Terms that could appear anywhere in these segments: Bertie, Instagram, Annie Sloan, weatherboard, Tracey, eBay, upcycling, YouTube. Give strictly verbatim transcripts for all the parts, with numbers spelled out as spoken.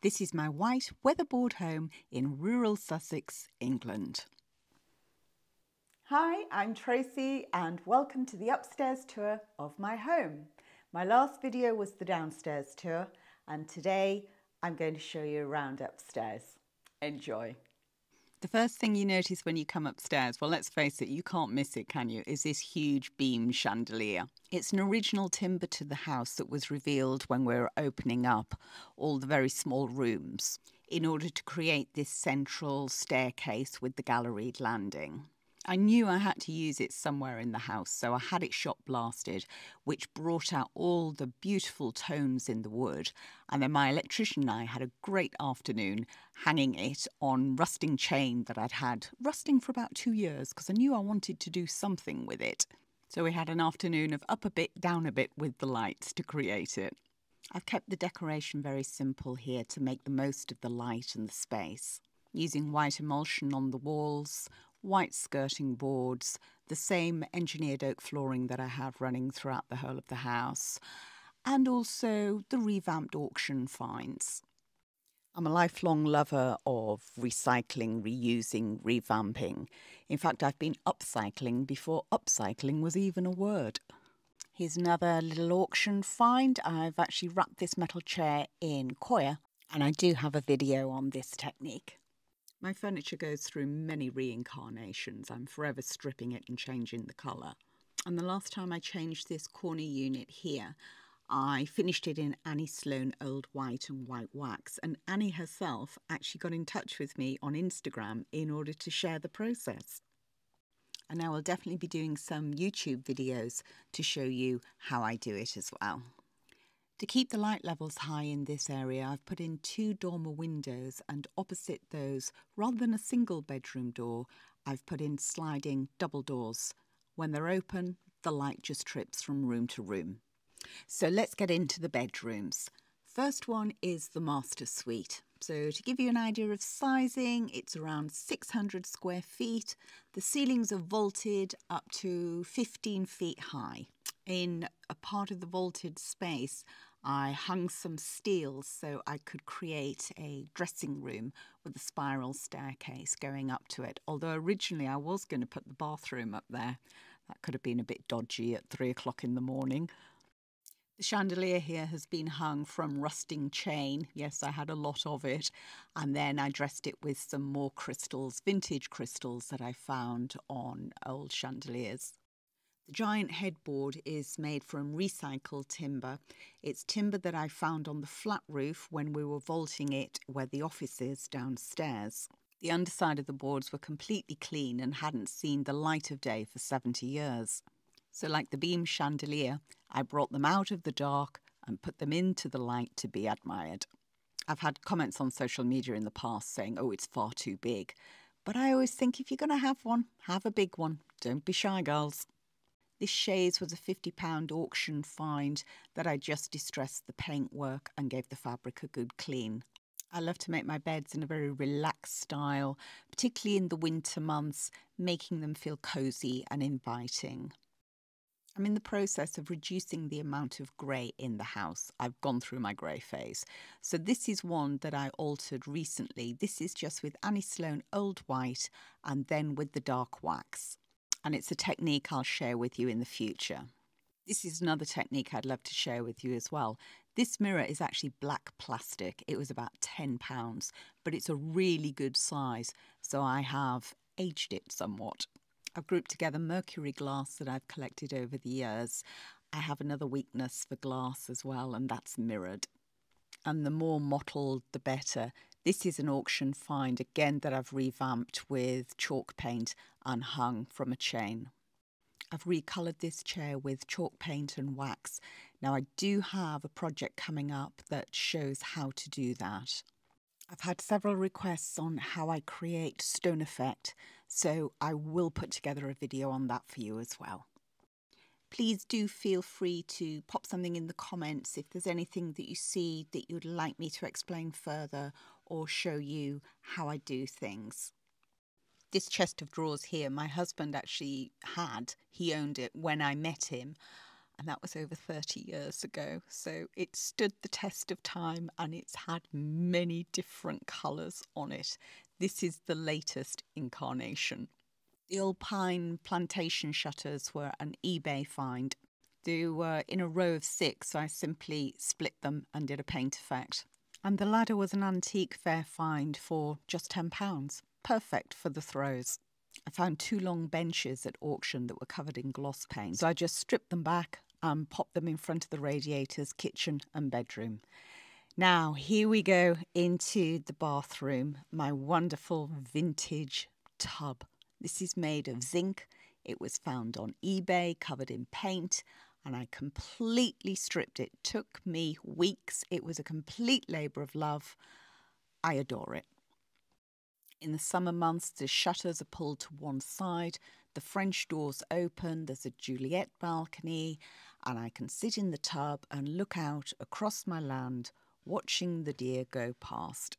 This is my white weatherboard home in rural Sussex, England. Hi, I'm Tracey and welcome to the upstairs tour of my home. My last video was the downstairs tour and today I'm going to show you around upstairs. Enjoy. The first thing you notice when you come upstairs, well, let's face it, you can't miss it, can you, is this huge beam chandelier. It's an original timber to the house that was revealed when we were opening up all the very small rooms in order to create this central staircase with the galleried landing. I knew I had to use it somewhere in the house, so I had it shot blasted, which brought out all the beautiful tones in the wood. And then my electrician and I had a great afternoon hanging it on rusting chain that I'd had rusting for about two years because I knew I wanted to do something with it. So we had an afternoon of up a bit, down a bit with the lights to create it. I've kept the decoration very simple here to make the most of the light and the space, using white emulsion on the walls, white skirting boards, the same engineered oak flooring that I have running throughout the whole of the house, and also the revamped auction finds. I'm a lifelong lover of recycling, reusing, revamping. In fact, I've been upcycling before upcycling was even a word. Here's another little auction find. I've actually wrapped this metal chair in coir, and I do have a video on this technique. My furniture goes through many reincarnations. I'm forever stripping it and changing the colour. And the last time I changed this corner unit here, I finished it in Annie Sloan Old White and White Wax. And Annie herself actually got in touch with me on Instagram in order to share the process. And I will definitely be doing some YouTube videos to show you how I do it as well. To keep the light levels high in this area, I've put in two dormer windows, and opposite those, rather than a single bedroom door, I've put in sliding double doors. When they're open, the light just trips from room to room. So let's get into the bedrooms. First one is the master suite. So to give you an idea of sizing, it's around six hundred square feet. The ceilings are vaulted up to fifteen feet high. In a part of the vaulted space, I hung some steel so I could create a dressing room with a spiral staircase going up to it. Although originally I was going to put the bathroom up there. That could have been a bit dodgy at three o'clock in the morning. The chandelier here has been hung from rusting chain. Yes, I had a lot of it. And then I dressed it with some more crystals, vintage crystals that I found on old chandeliers. The giant headboard is made from recycled timber. It's timber that I found on the flat roof when we were vaulting it where the office is downstairs. The underside of the boards were completely clean and hadn't seen the light of day for seventy years. So like the beam chandelier, I brought them out of the dark and put them into the light to be admired. I've had comments on social media in the past saying, oh, it's far too big. But I always think if you're going to have one, have a big one. Don't be shy, girls. This chaise was a fifty pound auction find that I just distressed the paintwork and gave the fabric a good clean. I love to make my beds in a very relaxed style, particularly in the winter months, making them feel cosy and inviting. I'm in the process of reducing the amount of grey in the house. I've gone through my grey phase. So this is one that I altered recently. This is just with Annie Sloan Old White and then with the dark wax. And it's a technique I'll share with you in the future. This is another technique I'd love to share with you as well. This mirror is actually black plastic. It was about ten pounds, but it's a really good size. So I have aged it somewhat. I've grouped together mercury glass that I've collected over the years. I have another weakness for glass as well, and that's mirrored. And the more mottled, the better. This is an auction find, again, that I've revamped with chalk paint and hung from a chain. I've recoloured this chair with chalk paint and wax. Now, I do have a project coming up that shows how to do that. I've had several requests on how I create stone effect, so I will put together a video on that for you as well. Please do feel free to pop something in the comments if there's anything that you see that you'd like me to explain further or show you how I do things. This chest of drawers here, my husband actually had. He owned it when I met him. and that was over thirty years ago. So it stood the test of time and it's had many different colours on it. This is the latest incarnation. The old pine plantation shutters were an eBay find. They were in a row of six, so I simply split them and did a paint effect. And the ladder was an antique fair find for just ten pounds, perfect for the throws. I found two long benches at auction that were covered in gloss paint, so I just stripped them back and popped them in front of the radiators, kitchen and bedroom. Now, here we go into the bathroom, my wonderful vintage tub. This is made of zinc. It was found on eBay, covered in paint, and I completely stripped it. It took me weeks. It was a complete labour of love. I adore it. In the summer months, the shutters are pulled to one side, the French doors open, there's a Juliet balcony, and I can sit in the tub and look out across my land, watching the deer go past.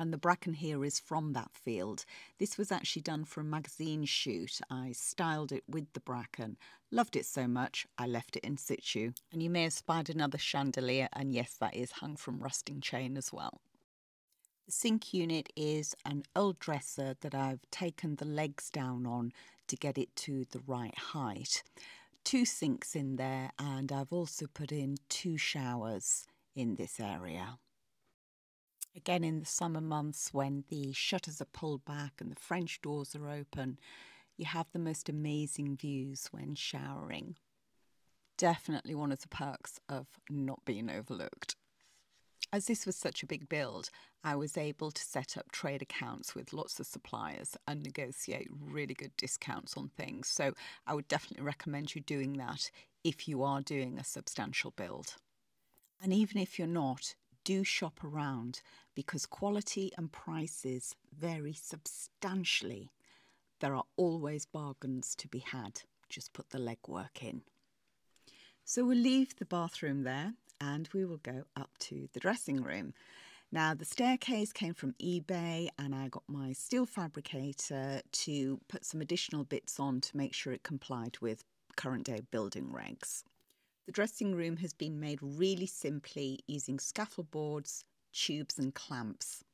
And the bracken here is from that field. This was actually done for a magazine shoot. I styled it with the bracken. Loved it so much, I left it in situ. And you may have spied another chandelier, and yes, that is hung from rusting chain as well. The sink unit is an old dresser that I've taken the legs down on to get it to the right height. Two sinks in there, and I've also put in two showers in this area. Again, in the summer months when the shutters are pulled back and the French doors are open, you have the most amazing views when showering. Definitely one of the perks of not being overlooked. As this was such a big build, I was able to set up trade accounts with lots of suppliers and negotiate really good discounts on things. So I would definitely recommend you doing that if you are doing a substantial build. And even if you're not, do shop around because quality and prices vary substantially. There are always bargains to be had. Just put the legwork in. So we'll leave the bathroom there. And we will go up to the dressing room. Now, the staircase came from eBay and I got my steel fabricator to put some additional bits on to make sure it complied with current day building regs. The dressing room has been made really simply using scaffold boards, tubes and clamps.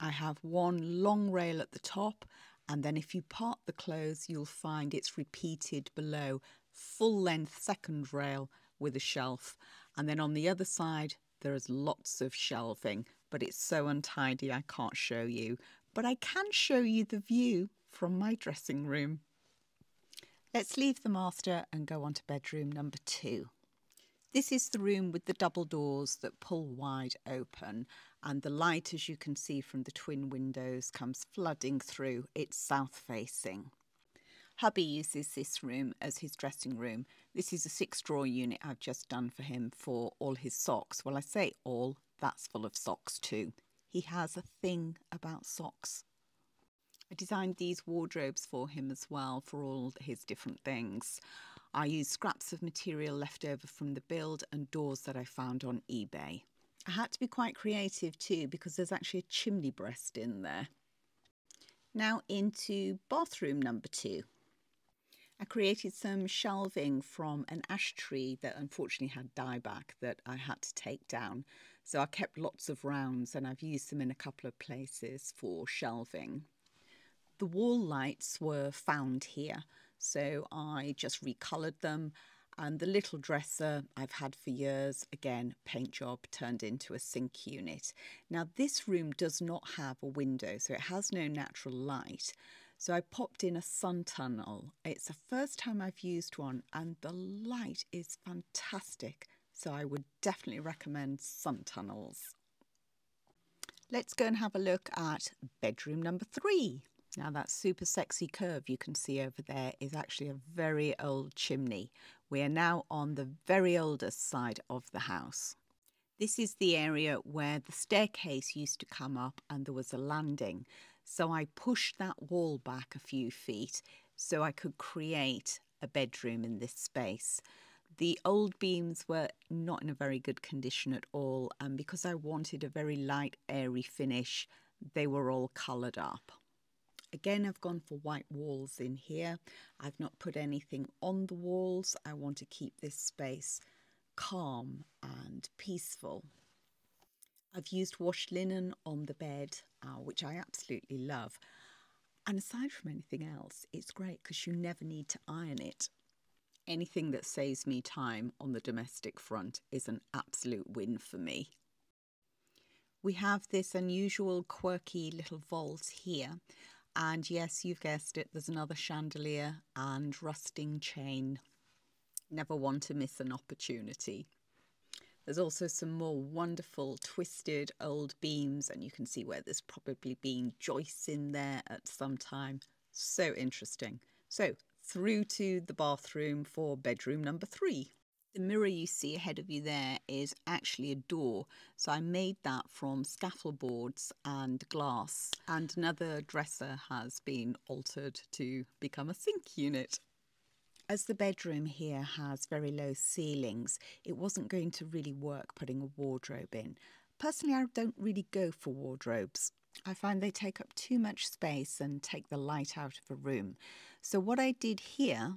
I have one long rail at the top and then if you part the clothes, you'll find it's repeated below, full length second rail with a shelf. And then on the other side, there is lots of shelving, but it's so untidy I can't show you. But I can show you the view from my dressing room. Let's leave the master and go on to bedroom number two. This is the room with the double doors that pull wide open. And the light, as you can see from the twin windows, comes flooding through. It's south facing. Hubby uses this room as his dressing room. This is a six-drawer unit I've just done for him for all his socks. Well, I say all, that's full of socks too. He has a thing about socks. I designed these wardrobes for him as well for all his different things. I used scraps of material left over from the build and doors that I found on eBay. I had to be quite creative too because there's actually a chimney breast in there. Now into bathroom number two. I created some shelving from an ash tree that unfortunately had dieback that I had to take down. So I kept lots of rounds and I've used them in a couple of places for shelving. The wall lights were found here, so I just recoloured them. And the little dresser I've had for years, again, paint job turned into a sink unit. Now this room does not have a window, so it has no natural light. So I popped in a sun tunnel. It's the first time I've used one and the light is fantastic. So I would definitely recommend sun tunnels. Let's go and have a look at bedroom number three. Now that super sexy curve you can see over there is actually a very old chimney. We are now on the very oldest side of the house. This is the area where the staircase used to come up and there was a landing. So I pushed that wall back a few feet so I could create a bedroom in this space. The old beams were not in a very good condition at all, and because I wanted a very light, airy finish, they were all coloured up. Again, I've gone for white walls in here. I've not put anything on the walls. I want to keep this space calm and peaceful. I've used wash linen on the bed, uh, which I absolutely love. And aside from anything else, it's great because you never need to iron it. Anything that saves me time on the domestic front is an absolute win for me. We have this unusual, quirky little vault here. And yes, you've guessed it, there's another chandelier and rusting chain. Never want to miss an opportunity. There's also some more wonderful twisted old beams, and you can see where there's probably been joists in there at some time. So interesting. So through to the bathroom for bedroom number three. The mirror you see ahead of you there is actually a door. So I made that from scaffold boards and glass, and another dresser has been altered to become a sink unit. As the bedroom here has very low ceilings, it wasn't going to really work putting a wardrobe in. Personally, I don't really go for wardrobes. I find they take up too much space and take the light out of a room. So what I did here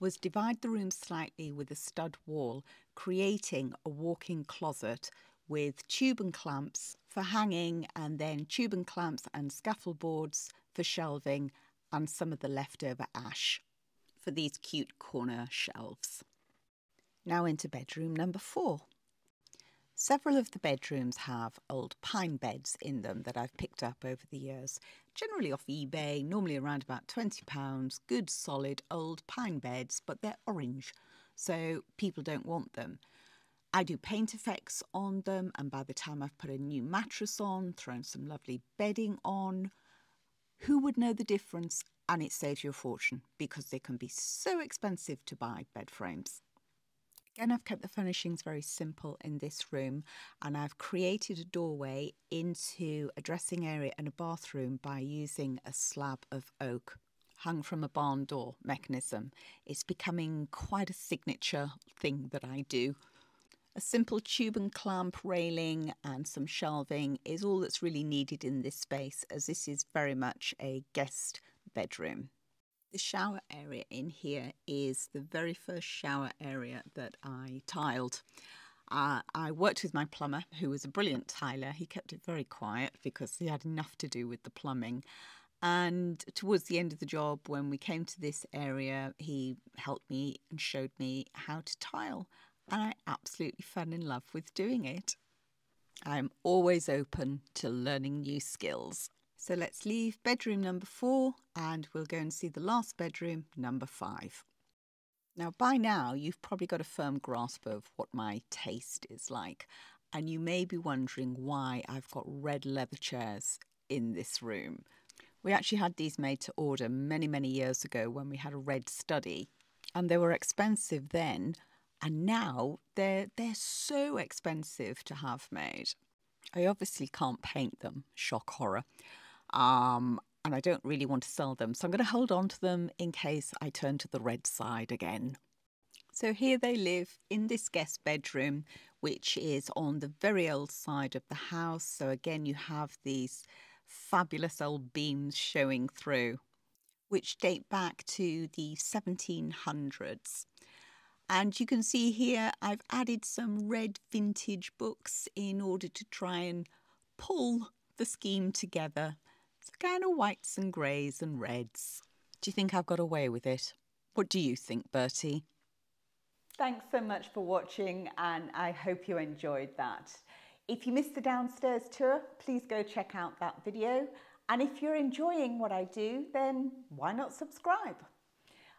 was divide the room slightly with a stud wall, creating a walk-in closet with tube and clamps for hanging, and then tube and clamps and scaffold boards for shelving, and some of the leftover ash for these cute corner shelves. Now into bedroom number four. Several of the bedrooms have old pine beds in them that I've picked up over the years, generally off eBay, normally around about twenty pounds, good solid old pine beds, but they're orange, so people don't want them. I do paint effects on them, and by the time I've put a new mattress on, thrown some lovely bedding on, who would know the difference? And it saves you a fortune because they can be so expensive to buy, bed frames. Again, I've kept the furnishings very simple in this room, and I've created a doorway into a dressing area and a bathroom by using a slab of oak hung from a barn door mechanism. It's becoming quite a signature thing that I do. A simple tube and clamp railing and some shelving is all that's really needed in this space, as this is very much a guest bedroom. The shower area in here is the very first shower area that I tiled. Uh, I worked with my plumber, who was a brilliant tiler. He kept it very quiet because he had enough to do with the plumbing. And towards the end of the job, when we came to this area, he helped me and showed me how to tile. And I absolutely fell in love with doing it. I'm always open to learning new skills. So let's leave bedroom number four and we'll go and see the last bedroom, number five. Now, by now, you've probably got a firm grasp of what my taste is like. And you may be wondering why I've got red leather chairs in this room. We actually had these made to order many, many years ago when we had a red study. And they were expensive then. And now they're, they're so expensive to have made. I obviously can't paint them, shock horror. Um, and I don't really want to sell them, so I'm going to hold on to them in case I turn to the red side again. So here they live in this guest bedroom, which is on the very old side of the house. So again, you have these fabulous old beams showing through, which date back to the seventeen hundreds. And you can see here I've added some red vintage books in order to try and pull the scheme together. So kind of whites and greys and reds. Do you think I've got away with it? What do you think, Bertie? Thanks so much for watching, and I hope you enjoyed that. If you missed the downstairs tour, please go check out that video. And if you're enjoying what I do, then why not subscribe?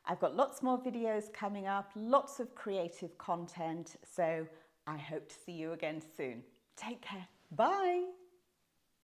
I've got lots more videos coming up, lots of creative content, so I hope to see you again soon. Take care. Bye.